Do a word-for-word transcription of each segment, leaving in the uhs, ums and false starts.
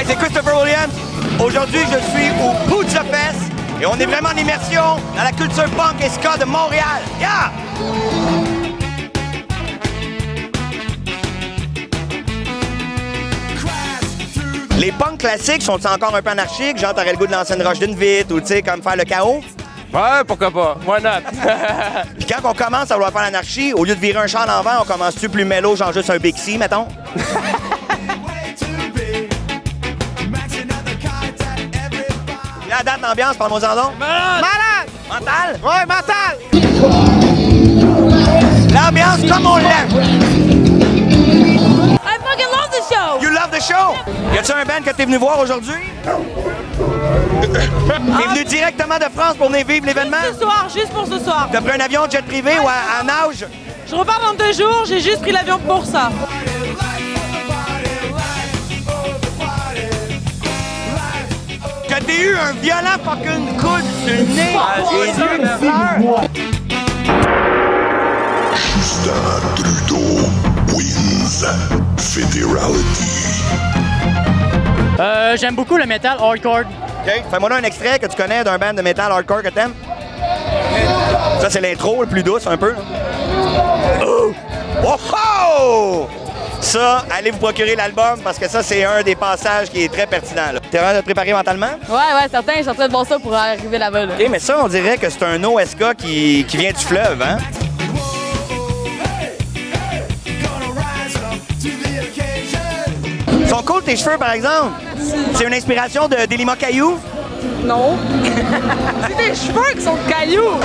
Hey, c'est Christopher Williams. Aujourd'hui, je suis au Pouzza Fest et on est vraiment en immersion dans la culture punk et ska de Montréal. Yeah! Les punks classiques sont encore un peu anarchiques, genre t'aurais le goût de lancer une roche d'une vitre ou tu sais, comme faire le chaos. Ouais, pourquoi pas? Why not? Puis quand on commence à vouloir faire l'anarchie, au lieu de virer un char en vent, on commence-tu plus mélo, genre juste un Bixi, mettons? La date, l'ambiance, parle-moi-en donc. Malade! Malade! Mental? Ouais, mental! L'ambiance comme on l'aime! I fucking love the show! You love the show? Yeah. Y a-tu un band que t'es venu voir aujourd'hui? T'es venu directement de France pour venir vivre l'événement? Juste ce soir, juste pour ce soir. T'as pris un avion jet privé ouais. Ou à, à nage? Je repars dans deux jours, j'ai juste pris l'avion pour ça. Que t'aies eu un violent fucking coude sur le nez! J'ai eu une fleur! Justin Trudeau wins Federality. Euh, j'aime beaucoup le métal hardcore. Okay. Fais-moi un extrait que tu connais d'un band de métal hardcore que t'aimes. Ça, c'est l'intro, le plus douce, un peu. Oh! Oh, oh! Ça, allez vous procurer l'album, parce que ça, c'est un des passages qui est très pertinent. T'es vraiment de te préparer mentalement? Ouais, ouais, certain. Je suis en train de voir ça pour arriver là-bas. Là. OK, mais ça, on dirait que c'est un O S K qui, qui vient du fleuve, hein? Ils sont cool tes cheveux, par exemple? C'est une inspiration de Delima Caillouf? Non. C'est des cheveux qui sont de cailloux!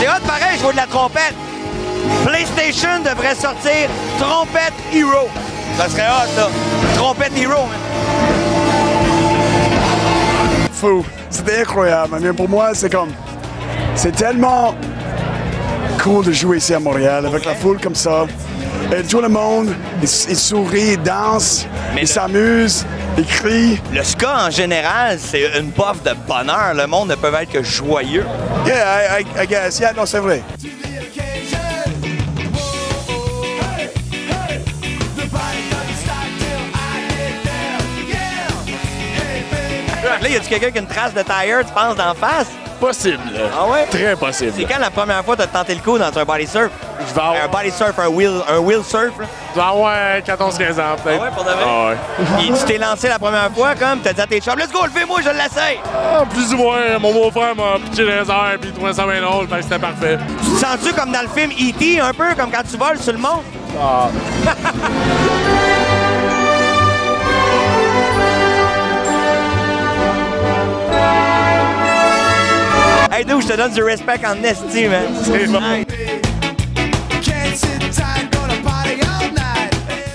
C'est hot pareil, je vois de la trompette! PlayStation devrait sortir Trompette Hero! Ça serait hot, ça! Trompette Hero! Hein. Fou! C'était incroyable! Mais pour moi, c'est comme... C'est tellement... cool de jouer ici à Montréal, avec la foule comme ça. Et tout le monde, ils, ils sourient, ils dansent, mais ils s'amusent, ils crient. Le ska, en général, c'est une poffe de bonheur. Le monde ne peut être que joyeux. Yeah, I, I, I guess. Yeah, non, c'est vrai. Là, il y a quelqu'un qui a une trace de tire, tu penses, d'en face? Possible. Ah ouais? Très possible. C'est quand la première fois que tu as tenté le coup dans un body surf? Je vais avoir... Un body surf, un wheel, un wheel surf? Je vais avoir quatorze quinze ans peut-être. Ah ouais, pour de vrai? Ah ouais. Et tu t'es lancé la première fois comme, t'as dit à tes chums, let's go, le fais-moi, je l'essaye! Ah, plus ou moins, mon beau-frère m'a pitché les airs puis il trouvait ça bien drôle, ben c'était parfait. Tu te sens-tu comme dans le film E T, un peu, comme quand tu voles sur le mont? Ah. Hey dude, je te donne du respect en estime, man. C'est bon.